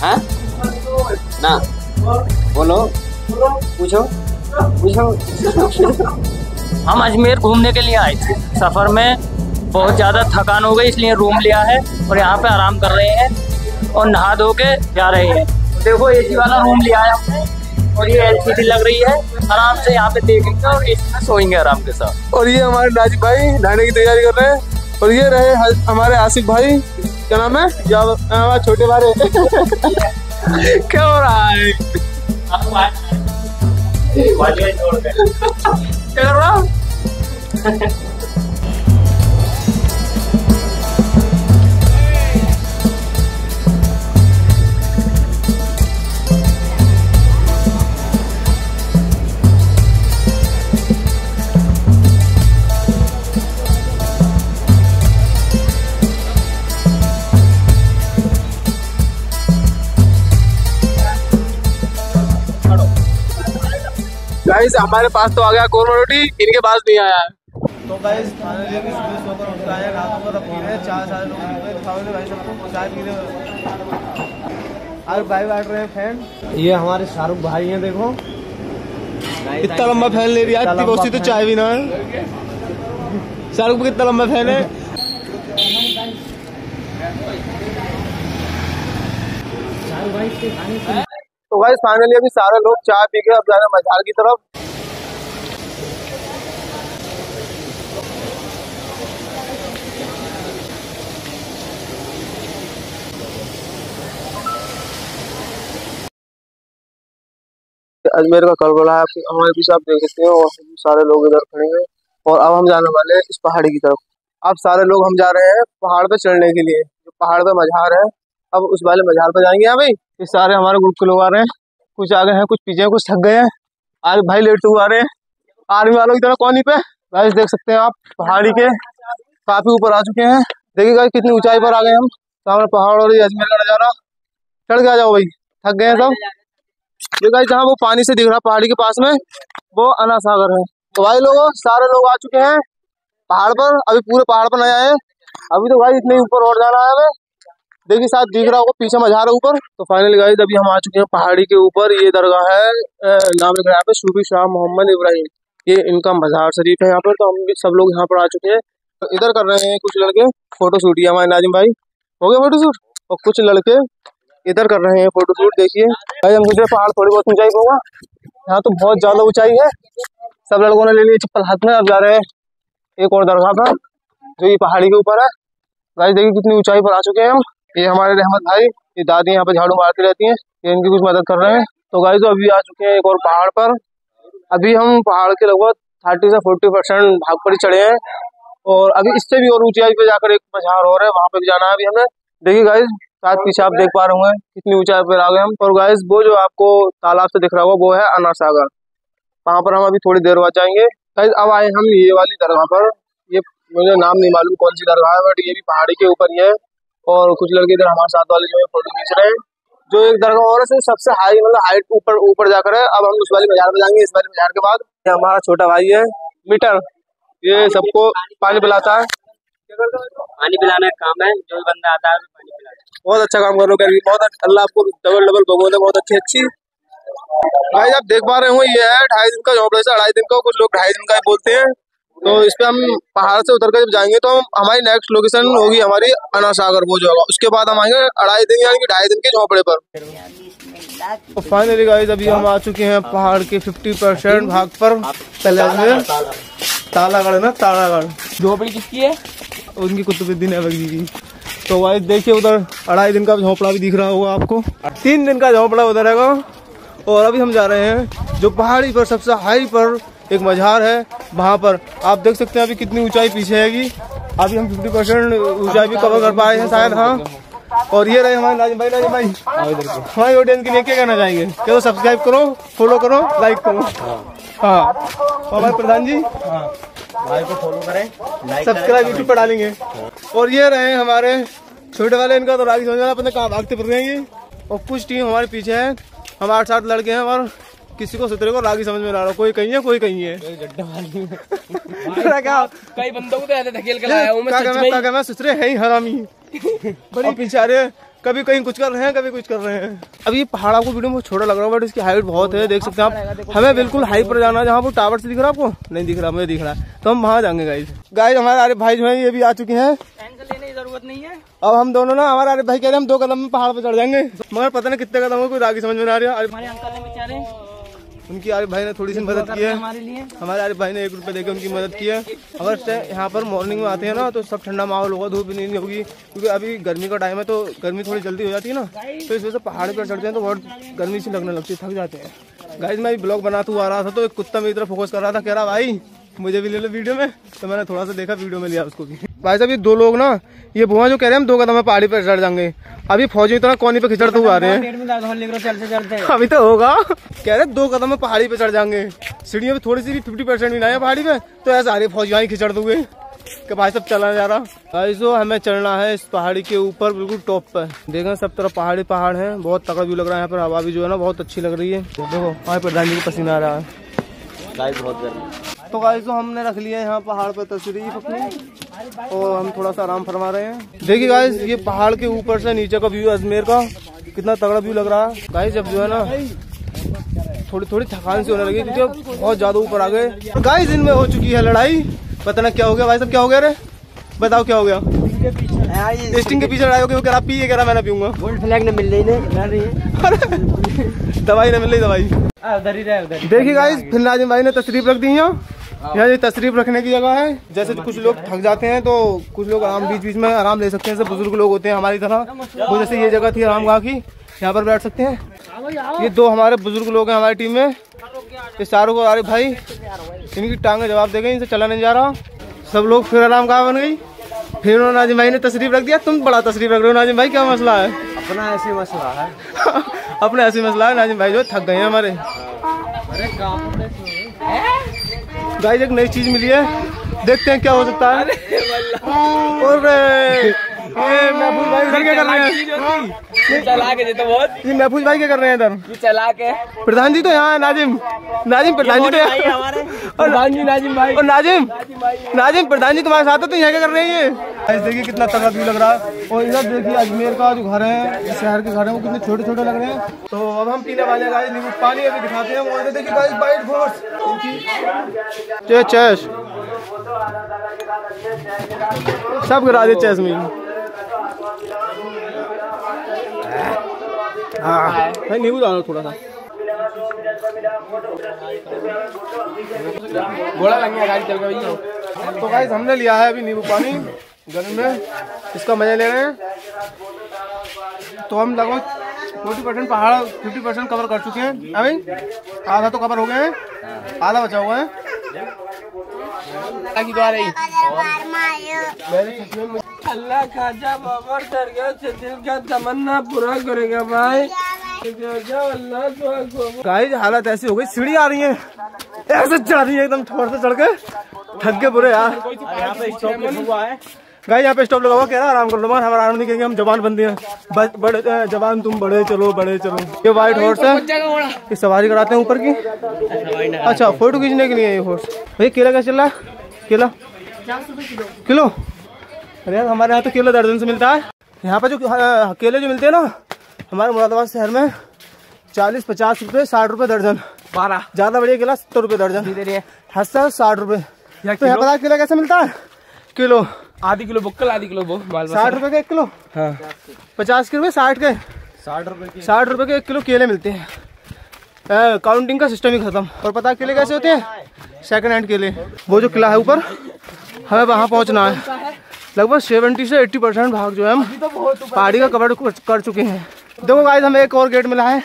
हाँ ना बोलो पूछो पूछो। हम अजमेर घूमने के लिए आए थे, सफ़र में बहुत ज़्यादा थकान हो गई इसलिए रूम लिया है और यहाँ पे आराम कर रहे हैं और नहा धो के जा रहे हैं। देखो एसी वाला रूम लिया है हमने और ये एलसीडी लग रही है, आराम से यहाँ पे देखेंगे और एसी में सोएंगे आराम के साथ। और ये हमारे नाजिब भाई नहाने की तैयारी कर रहे हैं और ये रहे हमारे आसिफ भाई, क्या नाम है हमारे छोटे भाई क्या हो रहा है गाइस हमारे पास तो आ गया कोरमा रोटी, इनके पास नहीं आया है। तो गाइस खाने लिए चाय ये हमारे शाहरुख भाई हैं, देखो कितना लंबा फैन ले रही है, इतनी तो चाय भी ना है। शाहरुख कितना लंबा फैन है। तो गाइस फाइनली अभी सारे लोग चाय पी के अब जा रहे हैं मजार की तरफ। अजमेर का कलबला है हमारे पीछे आप देख सकते हो और सारे लोग इधर खड़े हैं और अब हम जाने वाले हैं इस पहाड़ी की तरफ। अब सारे लोग हम जा रहे हैं पहाड़ पे चढ़ने के लिए, जो पहाड़ पे मजार है अब उस वाले मजार पर जाएंगे। यहाँ भाई ये सारे हमारे ग्रुप के लोग आ रहे हैं, कुछ आ गए हैं कुछ पीछे कुछ थक गए हैं। आज भाई लेट हुए आ रहे हैं आर्मी वालों की तरह कॉनी पे। भाई देख सकते हैं आप पहाड़ी के काफी ऊपर आ चुके हैं, देखिएगा कितनी ऊंचाई पर आ गए हम। सामने पहाड़ और अजमेर का नजारा, चढ़ के आ जाओ भाई, थक गए हैं सब। देखा जहाँ वो पानी से दिख रहा पहाड़ी के पास में वो अनासागर है। तो भाई लोगों सारे लोग आ चुके हैं पहाड़ पर, अभी पूरे पहाड़ पर नहीं आए, अभी तो भाई इतने ऊपर और जाना है। देखिए साथ दिख रहा होगा पीछे मजार है ऊपर। तो फाइनली गाइस अभी हम आ चुके हैं पहाड़ी के ऊपर। ये दरगाह है, नाम लिखा है सूफी शाह मोहम्मद इब्राहिम, ये इनका मजार शरीफ है यहाँ पर। तो हम भी सब लोग यहाँ पर आ चुके हैं। तो इधर कर रहे हैं कुछ लड़के फोटो शूट, ये हमारे नाजिम भाई हो गया फोटो शूट और कुछ लड़के इधर कर रहे हैं फोटो शूट। देखिए भाई हम दूसरे पहाड़ थोड़ी बहुत ऊंचाई होगा, यहाँ तो बहुत ज्यादा ऊंचाई है। सब लड़कों ने ले लिया चप्पल हाथ में, अब जा रहे हैं एक और दरगाह पर जो ये पहाड़ी के ऊपर है। गाइस देखिए कितनी ऊंचाई पर आ चुके हैं हम। ये हमारे रहमत भाई, ये दादी यहाँ पे झाड़ू मारती रहती हैं, ये इनकी कुछ मदद कर रहे हैं। तो गाइस तो अभी आ चुके हैं एक और पहाड़ पर। अभी हम पहाड़ के लगभग 30 से 40% भाग पर ही चढ़े हैं और अभी इससे भी और ऊंचाई पे जाकर एक मजार और है, वहाँ पे भी जाना है अभी हमें। देखिए गाइस साथ पीछे आप देख पा रहे होंगे कितनी ऊंचाई पर आ गए हम। और गाइस वो जो आपको तालाब से दिख रहा होगा वो है अनासागर, वहाँ पर हम अभी थोड़ी देर बाद जाएंगे। गाइस अब आए हम ये वाली दरगाह पर, ये मुझे नाम नहीं मालूम कौन सी दरगाह है, बट ये भी पहाड़ी के ऊपर ही है। और कुछ लड़के इधर हमारे साथ वाले जो है फोटो खींच रहे हैं। जो एक दरगाह और है सबसे हाई मतलब हाइट ऊपर ऊपर जाकर है। अब हम उस वाली मजार में जाएंगे इस वाली मजार के बाद। ये हमारा छोटा भाई है मीटर, ये सबको पानी पिलाता है, पानी पिलाने का काम है, जो बंदा आता है पानी पिलाता है। बहुत अच्छा काम कर रहे हो, बहुत अल्लाह आपको डबल डबल भगवान है, बहुत अच्छी। भाई आप देख पा रहे हो ये है 2.5 दिन का झोपड़ा से 2.5 दिन का, कुछ लोग 2.5 दिन का ही बोलते हैं। तो इस पे हम पहाड़ से उतर कर जब जाएंगे तो हम हमारी नेक्स्ट लोकेशन होगी हमारी अनासागर वो जगह, उसके बाद हम आएंगे 2.5 दिन यानी कि 2.5 दिन के झोपड़े पर। फाइनली गाइस अभी हम आ चुके हैं पहाड़ के 50% भाग पर। तालागढ़ ना तारागढ़ झोपड़ी किसकी है, उनकी कुतुबुद्दीन ऐबक जी की। तो गाइस देखिए उधर 2.5 दिन का झोपड़ा भी दिख रहा होगा आपको, 3 दिन का झोपड़ा उधर है। और अभी हम जा रहे हैं जो पहाड़ी पर सबसे हाई पर एक मजार है, वहाँ पर आप देख सकते हैं अभी कितनी ऊंचाई पीछे हैगी। अभी हम 50% ऊंचाई भी कवर कर पाए हैं शायद, हाँ। और ये रहे हमारे नाजिम भाई, नाजिम भाई हमारी ऑडियंस के लिए क्या कहना चाहेंगे? चलो सब्सक्राइब करो, फॉलो करो, लाइक करो, हाँ। और भाई प्रधान जी भाई को फॉलो करें, सब्सक्राइब यूट्यूब पर डालेंगे। और ये रहे हमारे छोटे वाले, इनका तो रागी समझ अपने कहाँ भागते फिर रहे हैं। और कुछ टीम हमारे पीछे है, हम 8-7 लड़के हैं और किसी को सुतरे को रागी समझ में ना रहा, कोई कहीं है कोई कहीं है। कई बंदों को तो ऐसे धकेल के लाया हूं मैं, सच में सुतरे हैं ही हरामी। और पीछे कभी कहीं कुछ कर रहे हैं, कभी कुछ कर रहे हैं। अब ये पहाड़ आपको वीडियो में छोटा लग रहा है बट इसकी हाइट बहुत है, देख सकते हैं आप। हमें बिल्कुल हाइट पर जाना है, जहाँ वो टावर से दिख रहा है आपको, नहीं दिख रहा, मुझे दिख रहा है, तो हम वहाँ जाएंगे। गाइस हमारे आरिफ भाई जो है ये भी आ चुके हैं, लेने की जरूरत नहीं है। अब हम दोनों ना, हमारे आरिफ भाई कह रहे हैं हम 2 कदम में पहाड़ पर चढ़ जाएंगे, मगर पता नहीं कितने कदम हो, कोई रागी समझ में नहीं आ रहा। हमारे अंकल ने बेचारे, उनकी आरिफ भाई ने थोड़ी सी मदद की है हमारे लिए, हमारे आरिफ भाई ने 1 रुपये देकर उनकी मदद की है। अगर यहाँ पर मॉर्निंग में आते हैं ना तो सब ठंडा माहौल होगा, धूप भी नहीं होगी, क्योंकि अभी गर्मी का टाइम है तो गर्मी थोड़ी जल्दी हो जाती है ना, तो इस वजह से पहाड़ पर चढ़ते हैं तो बहुत गर्मी से लगने लगती है, थक जाते हैं। गाइस मैं ब्लॉग बनाते हुए आ रहा था तो एक कुत्ता मेरी तरफ फोकस कर रहा था, कह रहा भाई मुझे भी ले लो वीडियो में, तो मैंने थोड़ा सा देखा, वीडियो में लिया उसको भी। भाई साहब ये 2 लोग ना, ये बुआ जो कह रहे हैं हम 2 कदम में पहाड़ी पर चढ़ जाएंगे, अभी फौजी इतना कोनी पे खिचड़ते हुए आ रहे हैं। अभी तो होगा, कह रहे 2 कदम में पहाड़ी पे चढ़ जाएंगे, सीढ़ियों पे थोड़ी सी भी 50% भी ना है पहाड़ी पे, तो ऐसा आ रही फौजी वहीं खिचड़ दूंगे कि भाई साहब चला जा रहा। भाई जो हमें चढ़ना है इस पहाड़ी के ऊपर बिल्कुल टॉप पे, देखना सब तरफ पहाड़ी पहाड़ है, बहुत तगड़ा व्यू लग रहा है। यहाँ पर हवा भी जो है ना बहुत अच्छी लग रही है, देखो वहाँ प्रधान जी को पसीना आ रहा है। तो गाइस हमने रख लिया है यहाँ पहाड़ पर तस्वीर अपनी, और हम थोड़ा सा आराम फरमा रहे हैं। देखिए गाइस ये पहाड़ के ऊपर से नीचे का व्यू अजमेर का, कितना तगड़ा व्यू लग रहा है। गाइस जब जो है ना थोड़ी थोड़ी थकान से होने लगी क्योंकि बहुत ज्यादा ऊपर आ गए। गाइस इनमें हो चुकी है लड़ाई, पता ना क्या हो गया। भाई साहब क्या हो गया रे, बताओ क्या हो गया? टेस्टिंग के पीछे लड़ाई हो गई, वो कह रहा पिए, कह रहा मैं ना पीऊंगा, दवाई ना मिल रही दवाई। देखिए गाइस फिर नाजिम भाई ने तशरीफ रख दी है, यहाँ ये तशरीफ रखने की जगह है। जैसे कुछ लोग थक जाते हैं तो कुछ लोग आराम बीच बीच में आराम ले सकते हैं, जैसे बुजुर्ग लोग होते हैं हमारी तरह, वो जैसे ये जगह थी आराम गाह की, यहाँ पर बैठ सकते हैं। ये 2 हमारे बुजुर्ग लोग हैं हमारी टीम में, ये शाहरुख और आरिफ भाई, इनकी टांगे जवाब दे गई, इनसे चला नहीं जा रहा। सब लोग फिर आराम गाह बन गई, फिर उन्होंने नाजिम भाई ने तशरीफ रख दिया। तुम बड़ा तशरीफ रख रहे हो नाजिम भाई, क्या मसला है? अपना ऐसे मसला है, अपना ऐसे मसला है। नाजिम भाई जो थक गए हैं हमारे। गाइस एक नई चीज मिली है, देखते हैं क्या हो सकता है। और महफूज भाई क्या कर रहे हैं? चला के तो बहुत ये महफूज भाई क्या कर रहे हैं इधर? चला के प्रधान जी तो यहाँ नाजिम, नाजिम प्रधान जी तो हमारे, और नाजिम भाई और नाजिम नाजिम प्रधान जी तुम्हारे साथ है, तो यहाँ क्या कर रहे हैं ये? देखिए कितना तगड़ा व्यू लग रहा है। और इधर देखिए अजमेर का जो घर है, शहर के घर है, वो कितने छोटे छोटे लग रहे हैं। तो अब हम पीने वाले गाइस नींबू पानी अभी दिखाते हैं। और इधर देखिए guys white force chess, chess सब गिरा दे चेस में। हाँ भाई नींबू डालो थोड़ा सा, घोड़ा लग गया गाड़ी चल के भैया। तो गाइस हमने लिया है अभी नींबू पानी गर्मी में, इसका मजा ले रहे हैं। तो हम लगभग 40% पहाड़ 50% कवर कर चुके हैं, अभी आधा तो कवर हो गए हैं, आधा बचा हुआ है। अल्लाह ख्वाजा बाबर दरगाह से दिल का तमन्ना पूरा करेगा भाई। गाइस हालत ऐसी हो गई, सीढ़ी आ रही है ऐसे चढ़ रही है, एकदम थोड़ा सा चढ़ के थक के बुरे यार। यहाँ पे स्टॉप लगा हुआ है, गाइस यहाँ पे स्टॉप लगा हुआ, कह रहा आराम कर लो, मगर हम आराम नहीं करेंगे, हम जवान बंदी हैं, बड़े जवान तुम बड़े चलो बड़े चलो। ये वाइट हॉर्स है, ये सवारी कराते हैं ऊपर की, अच्छा फोटो खींचने के लिए। ये हॉर्स भैया केला कैसे चल रहा है? केला किलो, अरे यार हमारे यहाँ तो केला दर्जन से मिलता है। यहाँ पर जो केले जो मिलते हैं ना हमारे मुरादाबाद शहर में 40-50 रुपये 60 रुपये दर्जन, 12 ज्यादा बढ़िया केला 70 रुपये दर्जन, हस्सा 60 रुपये। तो यहाँ पता केला कैसे मिलता है? किलो, आधी किलो बुक्कल, आधी किलो बुक 60 रुपये के 1 किलो, हाँ 50 रुपये 60 के, 60 रुपये के 1 किलो केले मिलते हैं। काउंटिंग का सिस्टम ही खत्म। और पता केले कैसे होते हैं? सेकंड हैंड केले। वो जो किला है ऊपर, हमें वहाँ पहुँचना है। लगभग 70 से 80% भाग जो है हम पहाड़ी का कवर कर चुके हैं। देखो गाइस हमें एक और गेट मिला है,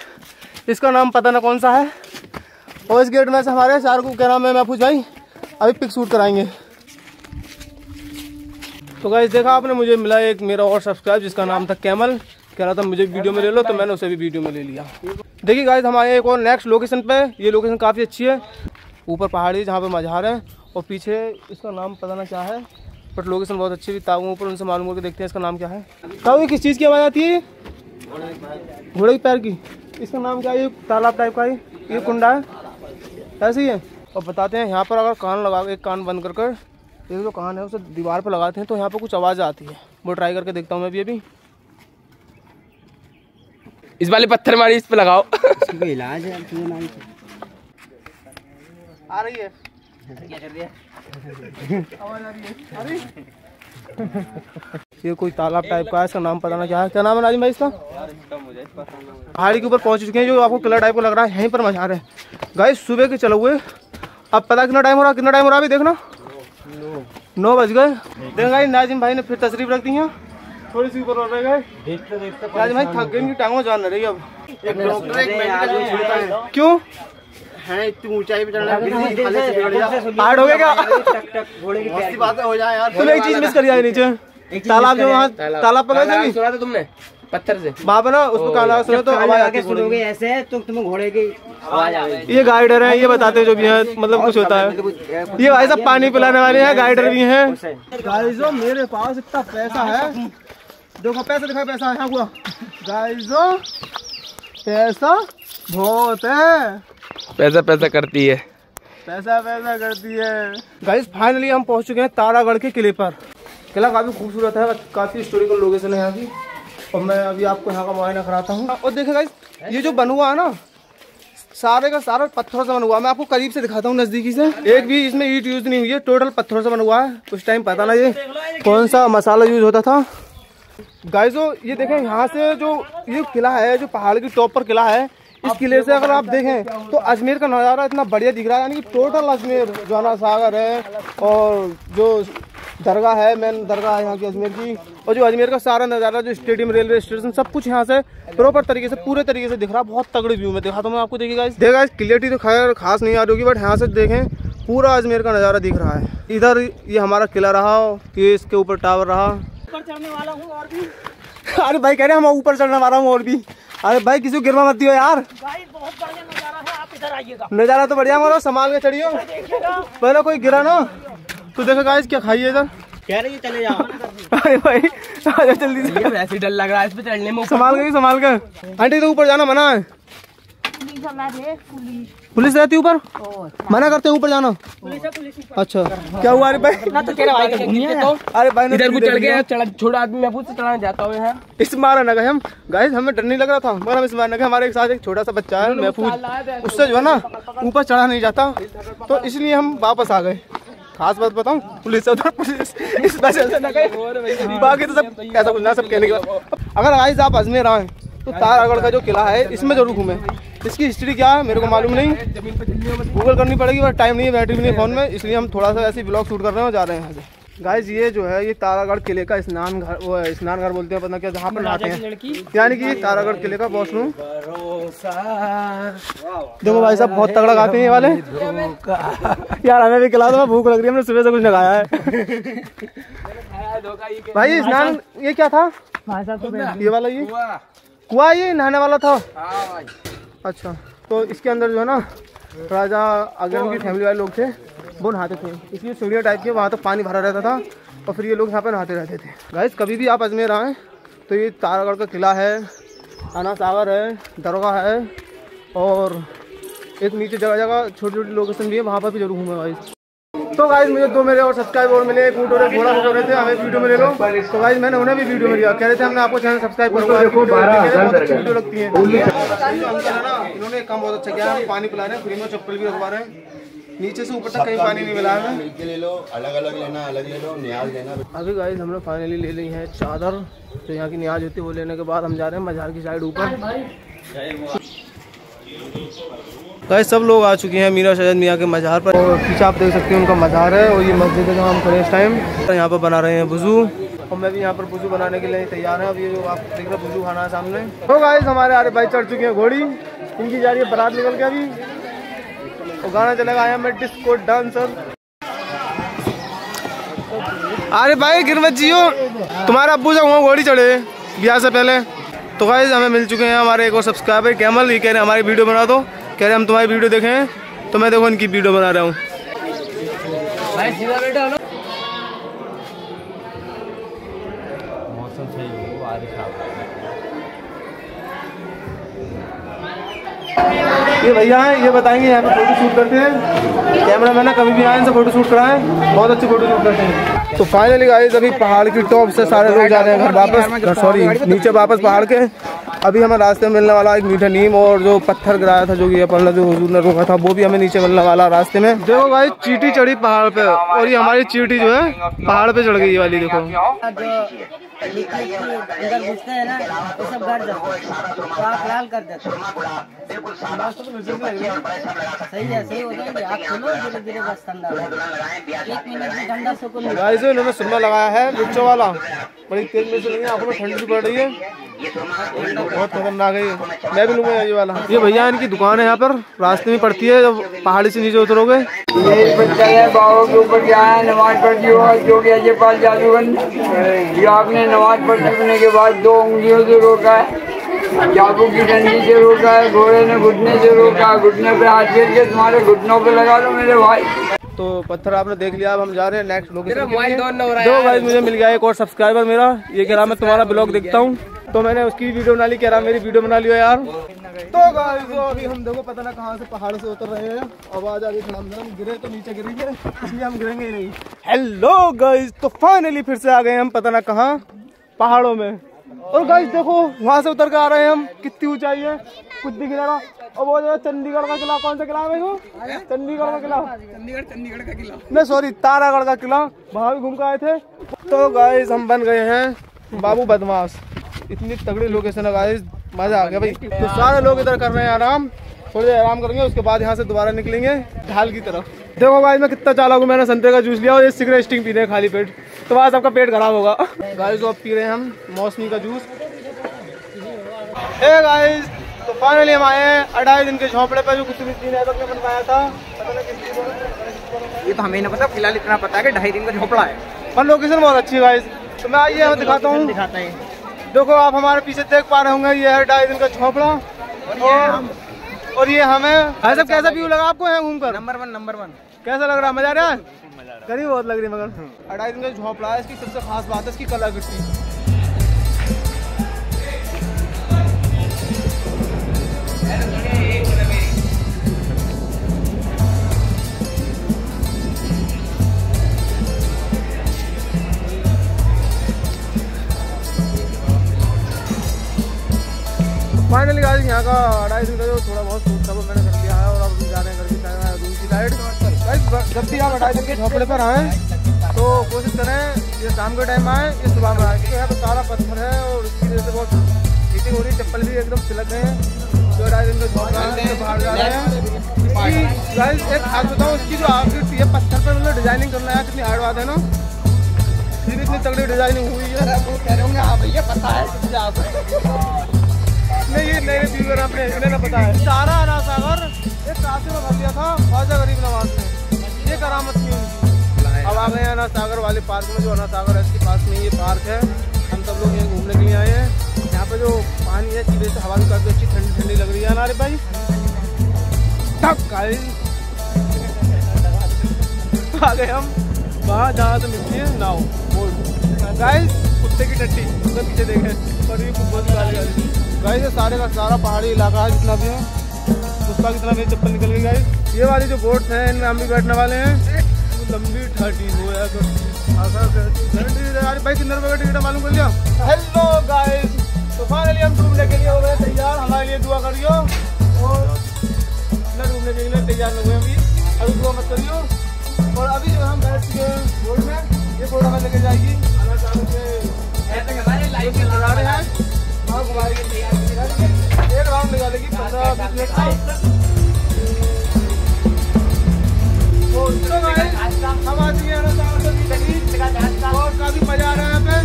इसका नाम पता ना कौन सा है, और इस गेट में से हमारे सार को क्या नाम है महफूज भाई अभी पिक शूट कराएंगे। तो गाइस देखा आपने, मुझे मिला एक मेरा और सब्सक्राइब जिसका नाम था कैमल, कह रहा था मुझे वीडियो में ले लो, तो मैंने उसे भी वीडियो में ले लिया। देखिए गाइस हमारे एक और नेक्स्ट लोकेशन पे, ये लोकेशन काफ़ी अच्छी है, ऊपर पहाड़ी जहाँ पर मझार है, और पीछे इसका नाम पता ना क्या है, बट लोकेशन बहुत अच्छी थी। ताबू ऊपर उनसे मालूम करके देखते हैं इसका नाम क्या है। ताबू किस चीज़ की आवाज़ आती है? घोड़े के पैर की। इसका नाम क्या है? ये तालाब टाइप का है, ये कुंडा है ऐसे ही है। और बताते हैं यहाँ पर अगर कान लगा, एक कान बंद कर कर, ये जो कान है उसे दीवार पर लगाते हैं तो यहाँ पर कुछ आवाज़ आती है, वो ट्राई करके देखता हूँ मैं भी अभी। इस वाले पत्थर मारी, इस पे लगाओ। इलाज है आ रही है, क्या कर दिया? ये कोई तालाब टाइप का है, इसका नाम पता ना क्या है। क्या नाम है नाजिम भाई इसका? पहाड़ी के ऊपर पहुंच चुके हैं, जो आपको किला टाइप को लग रहा है, यहीं पर मजार है गाइस। सुबह के चले हुए, अब पता कितना टाइम हो रहा है, कितना टाइम हो रहा है अभी देखना, 9 बज गए। देखो गाइस नाजिम भाई ने फिर तशरीफ रख दी है, थोड़ी सी ऊपर रह गए। नाजिम भाई थक गए, टांगों जान रही अब। क्यों है इतनी ऊंचाई पे चढ़ना, हार्ड हो गया क्या? की बात हो जाए यार। तुम एक चीज मिस कर जाए, नीचे तालाब जो वहाँ तालाब पर गए थे तुमने पत्थर से, वहाँ पे ना उसको काला सुनो तो आवाज आके सुनोगे ऐसे, तो तुम्हें घोड़े की आवाज आ गई। ये गाइडर है, ये बताते हैं जो भी है, मतलब कुछ होता है। ये भाई साहब पानी पिलाने वाले हैं, गाइडर भी है। गाइजो मेरे पास इतना पैसा है, देखो पैसा दिखा, पैसा है हुआ गाइजो, पैसा बहुत है, पैसा पैसा करती है, पैसा पैसा करती है। गाइस फाइनली हम पहुंच चुके हैं तारागढ़ के किले पर। किला काफी खूबसूरत है, काफी हिस्टोरिकल लोकेशन है यहाँ की, और मैं अभी आपको यहाँ का मुआयना कराता हूँ। और देखें गाइस ये जो बना हुआ है ना, सारे का सारा पत्थरों से बना हुआ है। मैं आपको करीब से दिखाता हूँ, नजदीकी से, एक भी इसमें ईंट यूज नहीं हुई है, टोटल पत्थरों से बना हुआ है। उस टाइम पता ना ये कौन सा मसाला यूज होता था। गाइजो ये देखें, यहाँ से जो ये किला है, जो पहाड़ की टॉप पर किला है, इस किले से अगर आप देखें तो अजमेर का नज़ारा इतना बढ़िया दिख रहा है। यानी कि टोटल अजमेर, जो अनासागर है और जो दरगाह है, मेन दरगाह है यहाँ की अजमेर की, और जो अजमेर का सारा नज़ारा, जो स्टेडियम, रेलवे स्टेशन, सब कुछ यहाँ से प्रॉपर तरीके से, पूरे तरीके से दिख रहा है। बहुत तगड़ी व्यू में दिखा तो मैं आपको। देखिएगा देखा, इस क्लियरिटी तो खैर खास नहीं आ रही होगी, बट यहाँ से देखें पूरा अजमेर का नज़ारा दिख रहा है। इधर ये हमारा किला रहा, ये इसके ऊपर टावर रहा, ऊपर चढ़ने वाला हूँ और भी। अरे भाई कह रहे हैं हम ऊपर चढ़ने वाला हूँ और भी। अरे भाई किसी को गिरवा मत दियो यार, बहुत बढ़िया नज़ारा है, आप इधर आइएगा। नज़ारा तो बढ़िया हमारा, संभाल के चढ़ियो, पहले कोई गिरा ना। तो देखो गाइस क्या खाइए इधर, कह रही है चले जाओ। अरे भाई आजा जल्दी से, ऐसे ही डर लग रहा है इस पे चढ़ने में। संभाल के आंटी, तो ऊपर जाना मना है, पुलिस रहती है ऊपर, मना करते हैं ऊपर जाना। अच्छा क्या हुआ? अरे भाई ना तो तेरा भाई तो, अरे भाई इधर को चढ़ गया, छोटा आदमी मैं पूछ चढ़ाने जाता हूं यार। इस मारा ना गए हम गाइस, हमें डर नहीं लग रहा था, मगर हम इस मारा ना गए। हमारे एक साथ एक छोटा सा बच्चा है महफूज, उससे जो है ना ऊपर चढ़ा नहीं जाता, तो इसलिए हम वापस आ गए। खास बात बताऊं, पुलिस उधर, पुलिस इस वजह से ना गए, बाकी तो सब ऐसा कुछ ना, सब कहने के बाद। अगर गाइस आप अजमेर आए तो तारागढ़ का जो किला है इसमें जरूर घूमें। इसकी हिस्ट्री क्या है मेरे को मालूम नहीं, गूगल करनी पड़ेगी, बट टाइम नहीं है, बैटरी भी नहीं फ़ोन में, इसलिए हम थोड़ा सा ऐसे ब्लॉग शूट कर रहे हैं और जा रहे हैं यहाँ से। गाइज ये जो है, ये तारागढ़ किले का स्नान घर, वो स्नान घर बोलते हैं पता क्या, जहाँ पर नहाते हैं, यानी कि तारागढ़ किले का वॉशरूम। देखो भाई साहब बहुत तगड़ा खाते हैं ये वाले यार, हमें भी खिला दो, भूख लग रही है, हमने सुबह से कुछ लगाया है। भाई स्नान ये क्या था भाई साहब? ये वाला, ये कुआ, ये नहाने वाला था। अच्छा तो इसके अंदर जो है ना राजा आगरा की फैमिली वाले लोग थे, वो नहाते थे, इसलिए सीढ़िया टाइप के, वहाँ तो पानी भरा रहता था और फिर ये लोग यहाँ पे नहाते रहते थे। गाइस कभी भी आप अजमेर आएँ तो ये तारागढ़ का किला है, अनासागर है, दरगाह है, और एक नीचे जगह जगह छोटी छोटी लोकेशन भी है, वहाँ पर भी जरूर घूमें गाइस। तो गाइस मुझे 2 मेरे और सब्सक्राइब और मिले, एक ऊँट और एक घोड़ा फोटो रहे थे, हमें वीडियो में ले लो। तो गाइस मैंने उन्हें भी वीडियो में लिया, कह रहे थे हमने आपको चैनल सब्सक्राइब करो, लगती है इन्होंने काम बहुत अच्छा किया। पानी पिला रहे हैं, फ्री में चप्पल भी रखवा रहे हैं, नीचे से ऊपर तक कहीं पानी नहीं मिला है। मिलके ले लो, अलग अलग लेना, अलग ले लो, नियाज लेना। अभी गाइस हमने फाइनली ले ली है चादर, तो यहाँ की नियाज होती है, वो लेने के बाद हम जा रहे हैं मजार की साइड ऊपर। गाइस सब लोग आ चुके हैं मीरा सैयद मियाँ के मज़ार पर, और पीछे आप देख सकते हैं उनका मज़ार है, और ये मस्जिद है जहाँ हम खड़े इस टाइम। यहाँ पर बना रहे हैं वुजू, और मैं भी यहाँ पर वुजू बनाने के लिए तैयार है। अब ये जो आप देख रहे हैं वुजू खाना है सामने। तो गाइस हमारे आरे भाई चढ़ चुके हैं घोड़ी, इनकी जा रही है बारात निकल के अभी, और गाना चलेगा आया मैं डिस्को डांसर। अरे भाई गिर मत जियो, तुम्हारा अब्बू से वहाँ घोड़ी चढ़े ब्याह से पहले। तो गाइस हमें मिल चुके हैं हमारे एक और सब्सक्राइबर कैमल, ये कह रहे हैं हमारी वीडियो बना दो, कह रहे हम तुम्हारी वीडियो देखें, तो मैं देखो इनकी वीडियो बना रहा हूँ। मौसम सही है, बारिश आ रही है। ये भैया हैं, ये बताएंगे यहाँ पे फोटो शूट करते हैं, कैमरा मैन कभी भी आए इनसे फोटो शूट कराएं, बहुत अच्छे फोटो शूट करते हैं। तो फाइनली गाइस अभी पहाड़ की टॉप से सारे लोग जा रहे हैं घर वापस, सॉरी नीचे वापस पहाड़ के। अभी हमें रास्ते में मिलने वाला एक मीठा नीम और जो पत्थर गिराया था जो कि अपन जो हुजूर ने रोका था वो भी हमें नीचे मिलने वाला रास्ते में। देखो भाई चींटी चढ़ी पहाड़ पे और ये हमारी चींटी जो है पहाड़ पे चढ़ गई ये वाली। देखो अंदर घुसते हैं ना वो सब गाड़ देते, आँख लाल कर देते। सही है, सही हो जाएगी। आप चलो धीरे धीरे, बस ठंडा एक मिनट में ठंडा सुकून। गाइस इन्होंने सुनना लगाया है बच्चों वाला, बड़ी तेज में चलेंगे। आँखों में ठंडी भी पड़ रही है, बहुत खतरनाक है। मैं भी लूंगा ये वाला। ये भैया इनकी दुकान है यहाँ पर, रास्ते में पड़ती है जब पहाड़ी से नीचे उतरोगे। नमाज पढ़ती हो जो कि अजय पाल जादूगर, आपने नमाज पढ़ने के बाद दो उंगलियों से रोका है, चाकू की डंडी से रोका है, घोड़े ने घुटने से रोका, घुटने पे हाथ फेर के तुम्हारे घुटनों पे लगा लो मेरे भाई। तो पत्थर आपने देख लिया, अब हम जा रहे हैं नेक्स्ट लोकेशन। दो भाई मुझे मिल गया एक और सब्सक्राइबर मेरा, ये कह रहा मैं तुम्हारा ब्लॉग देखता हूँ, तो मैंने उसकी वीडियो बना ली, कह रहा मेरी वीडियो बना लियो यार। तो गाइस अभी हम देखो पता ना कहाँ से पहाड़ से उतर रहे हैं, आवाज आ रही है, गिरे तो नीचे गिरेंगे, इसलिए हम गिरेंगे ही नहीं। हेलो गाइस, तो फाइनली फिर से आ गए हम पता ना कहाँ पहाड़ों में। और गाइस देखो वहाँ से उतर के आ रहे हैं हम, कितनी ऊंचाई है, कुछ दिख रहा। और वो जो चंडीगढ़ का किला, कौन सा किला है भाई? चंडीगढ़ का किला, चंडीगढ़ का किला नहीं सॉरी तारागढ़ का किला, वहाँ भी घूम के आए थे। तो गाइस हम बन गए हैं बाबू बदमाश, इतनी तगड़ी लोकेशन है गाइस, मजा आ गया भाई। तो सारे लोग इधर कर रहे हैं आराम, थोड़ी देर आराम करेंगे, उसके बाद यहाँ से दोबारा निकलेंगे ढाल की तरफ। देखो गाइस मैं कितना चालाक हूँ, मैंने संतरे का जूस लिया और ये सिगरेट स्टिंग पी रहे हैं खाली पेट, तो वहाँ सबका पेट खराब होगा। गाइस तो अब पी रहे हैं हम मौसमी का जूस। ए गाइस तो फाइनली हम आए हैं अढ़ाई दिन के झोंपड़े पे, जो कुछ ने बनवाया था, ये तो हमें ना पता, फिलहाल इतना पता है कि ढाई दिन का झोंपड़ा है, पर लोकेशन बहुत अच्छी है गाइस। तो मैं आइए हमें दिखाता हूँ, दिखाता है। देखो आप हमारे पीछे देख पा रहे होंगे, ये है ढाई दिन का झोंपड़ा और ये हमें सब। कैसा व्यू लगा आपको यहाँ घूमकर? Number one. कैसा लग रहा है? मजा आ रहा है? गरीब बहुत लग रही है मगर। अढ़ाई दिन का झोंपड़ा है, इसकी सबसे खास बात है इसकी कलाकृति। फाइनली गाइस यहाँ का अढ़ाई दिन का जो थोड़ा बहुत शूट था वो मैंने कर लिया है और अब जा रहे हैं घर की तरफ रूम की लाइट। जब भी आप अढ़ाई दिन के झोपड़े पर आएँ तो कोशिश करें ये शाम के टाइम आएँ, ये सुबह में आएँ, क्योंकि यहाँ पर सारा पत्थर है और उसकी वजह से बहुत हीटिंग हो रही है, चप्पल भी एकदम सिलक गए हैं। जो अढ़ाई दिन के झोपड़े हैं बाहर जा रहे हैं, एक हाथ बताऊँ उसकी जो आकृति है पत्थर पर, मतलब डिजाइनिंग करना है कितनी हार्ड बात है ना, फिर इतनी तगड़ी डिजाइनिंग हुई है। कह रहे होंगे हाँ भैया पता है, नहीं ये नए व्यूअर आपने इन्हें ना पता है। सारा अनासागर एक कासे में भर दिया था ख्वाजा गरीब नवाज ने, ये करामत थी उनकी। अब आ गए हैं अनासागर वाले पार्क में, जो अनासागर है इसके पास में ये पार्क है, हम सब लोग यहीं घूमने के लिए आए हैं। यहाँ पे जो पानी है सीधे से हवा भी काफ़ी अच्छी ठंडी ठंडी लग रही है हमारे भाई। आ गए हम वहाँ जहाँ से मिलती है नाव बोर्ड, गाइस कुत्ते की टट्टी उसके पीछे देखें, और ये बहुत सारी गाइस ये सारे का सारा पहाड़ी इलाका है जितना भी है, उसका कितना मेरी चप्पल निकल गई गाइस। ये वाली जो बोट्स हैं इनमें हम भी बैठने वाले हैं, लंबी ठाटी हो यार भाई। कितने रुपये का टिकट मालूम कर लिया? हेलो गाइस तो फाइनली हम घूमने के लिए हो गए तैयार, हमारे लिए दुआ करियो, और घूमने के लिए तैयार हो गए अभी दुआ मत करियो। और अभी जो हम बैठ के बोट में, ये बोट हमें लेके जाएगी है एक राउंड निकालेगी 15 मिनट हम आज के और काफी मजा आ रहा है पे।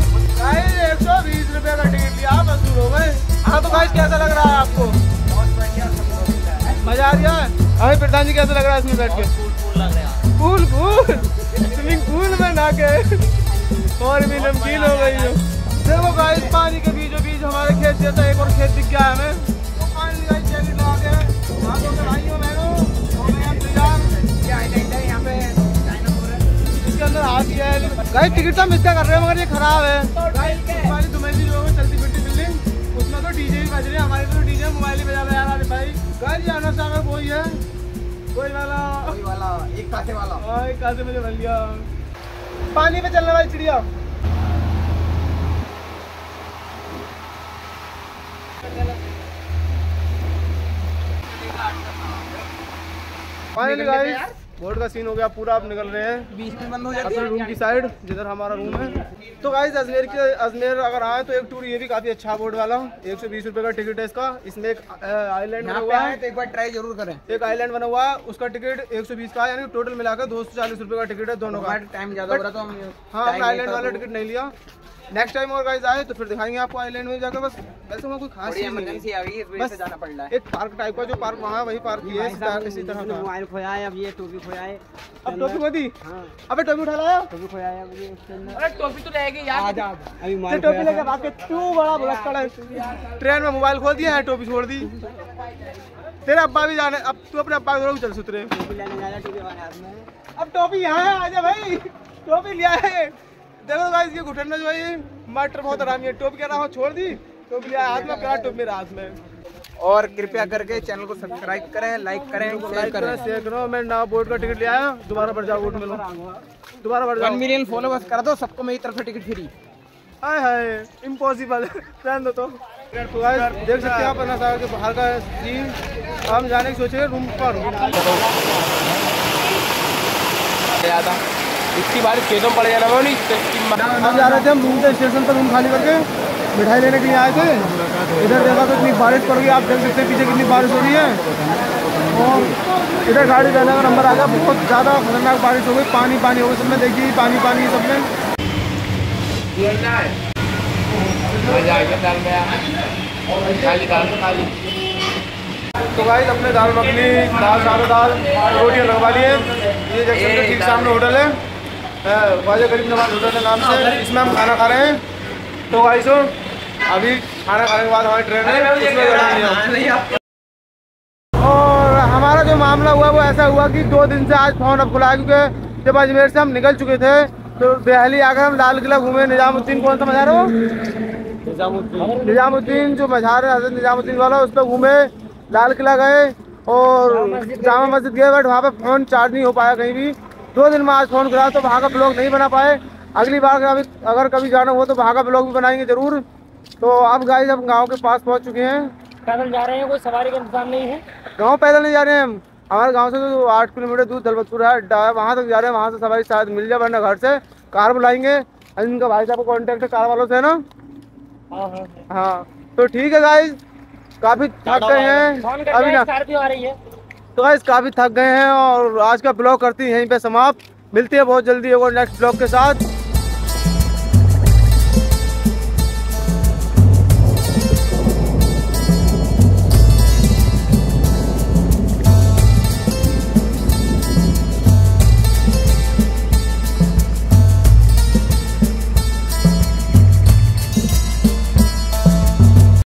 गाइस 120 रुपये का टिकट लिया आप, मजदूर हो गए। हाँ तो गाइस कैसा लग रहा है आपको? बहुत बढ़िया, मजा आ रहा है। अरे प्रधान जी कैसा लग रहा है इसमें बैठ के? कूल स्विमिंग पूल में ना के और भी नमकीन हो गई हो। देखो गाइस पानी के बीचों बीच हमारे खेत जैसा एक और खेत दिख गया हमें, तो पानी गाइस चैनल लगा के हां तो भाई हो मैनो और मैं तैयार क्या है नहीं यहां पे डायनामो है इसके अंदर आ गया है गाइस। टिकट हम इतना कर रहे हैं मगर ये खराब है गाइस। हमारी दुमेली जो है चलती फिरती बिल्डिंग उसमें तो डीजे ही बज रहे हैं, हमारे तो डीजे मोबाइल ही बजा रहा है भाई। गाइस जाना सागर कोई है, कोई वाला एक कासे वाला और एक कासे मुझे भर लिया पानी पे चलने वाली चिड़िया। फाइनली गाइस बोर्ड का सीन हो गया पूरा, आप निकल रहे हैं बीच में बंद हो जाती है रूम की साइड जिधर हमारा रूम है। तो गाइस अजमेर के अजमेर अगर आए तो एक टूर ये भी काफी अच्छा बोर्ड वाला, 120 रुपए का टिकट है इसका। इसमें एक आइलैंड बना हुआ है, तो एक बार ट्राई जरूर करें। एक आइलैंड बना हुआ है, उसका टिकट 120 का, यानी टोटल मिलाकर 240 रुपए का टिकट है दोनों का। टाइम ज्यादा हो रहा तो हम हाँ आइलैंड वाला टिकट नहीं लिया। नेक्स्ट टाइम और गाइस आए तो फिर दिखाएंगे आपको आइलैंड में जाकर। बस वैसे वहाँ कोई खास इमरजेंसी आ गई है, बस जाना पड़ रहा है। एक पार्क टाइप का जो पार्क वहाँ है वही पार्क है, इसी तरह का। मोबाइल खोया है, अब ये टोपी खोया है, अब टोपी खो दी। हां अबे टोपी उठा लाया, टोपी खोया है अब ये उसके अंदर। अरे टोपी तो रह गई यार, आजाद अभी मार टोपी लेके भाग के। तू बड़ा भुलक्कड़ है, ट्रेन में मोबाइल खो दिया है, टोपी छोड़ दी। तेरे अब्बा भी जाने, अब तू अपने अब्बा को चल सुतरे, टोपी लेने जा रहा है, टोपी वाले हाथ में। अब टोपी यहां है, आजा भाई टोपी लिया है। देखो गाइस ये घुटन में जो है मटर बहुत आराम है, टोपी क्या ना हो छोड़ दी, टोपी लिया हाथ में, क्या टोपी मेरे हाथ में। और कृपया करके चैनल को सब्सक्राइब करें, लाइक करें, शेयर करो। मैं नया बोर्ड का टिकट ले आया, दोबारा बढ़ जाओ बोर्ड में, दोबारा बढ़ जाओ। 1 मिलियन फॉलोवर्स कर दो सबको, मेरी तरफ से टिकट फ्री। हाय हाय इम्पॉसिबल, रहने दो। तो देख सकते हैं आप अनासागर के बाहर का सीन। हम जाने की सोचे रूम पर, इसकी बारिश खेतों पड़ जाना वो नहीं। हम जा रहे थे, हम घूमते स्टेशन पर रूम खाली करके मिठाई लेने के लिए आए थे। इधर देखा तो इतनी बारिश पड़ गई, आप देख सकते हैं पीछे कितनी बारिश हो रही है। और इधर गाड़ी जाने का नंबर आ गया, बहुत ज़्यादा खतरनाक बारिश हो गई, पानी पानी हो गई सबने, देखी पानी पानी सब में। तो भाई अपने दाल मखनी, दाल चावल, दाल रोटियाँ लगवा ली है। ये जंक्शन के ठीक सामने होटल है, ख्वाजा गरीब नवाज होटल के नाम से, इसमें हम खाना खा रहे हैं। तो भाई सो अभी खाना खाने के बाद हमारी ट्रेन है। और हमारा जो मामला हुआ वो ऐसा हुआ कि 2 दिन से आज फोन अब खुला, क्योंकि जब अजमेर से हम निकल चुके थे तो दिल्ली आकर हम लाल किला घूमे। निजामुद्दीन कौन सा मज़ार हो, निजामुद्दीन जो मज़ार है हजरत निजामुद्दीन वाला, उस पर घूमे, लाल किला गए और जामा मस्जिद गए, बट वहाँ पर फ़ोन चार्ज नहीं हो पाया कहीं भी। 2 दिन में आज फ़ोन करा तो वहाँ का ब्लॉग नहीं बना पाए। अगली बार अगर कभी जाना हो तो वहाँ का ब्लॉग भी बनाएंगे ज़रूर। तो आप गाइस अब गांव के पास पहुँच चुके हैं, पैदल जा रहे हैं, कोई सवारी का इंतजाम नहीं है, गाँव पैदल नहीं जा रहे हैं हम। हमारे गाँव से तो 8 किलोमीटर दूर धलबतपुर है, वहाँ तक जा रहे हैं, वहाँ से सवारी शायद मिल जाए, वरना घर से कार बुलाएंगे। इनका भाई साहब का कॉन्टैक्ट है कार वालों से ना। हाँ तो ठीक है गाइस, काफ़ी थक गए हैं अभी ना, आ रही है तो गाइस काफ़ी थक गए हैं। और आज का ब्लॉग करते हैं यहीं पे समाप्त, मिलते हैं बहुत जल्दी एक और नेक्स्ट ब्लॉग के साथ।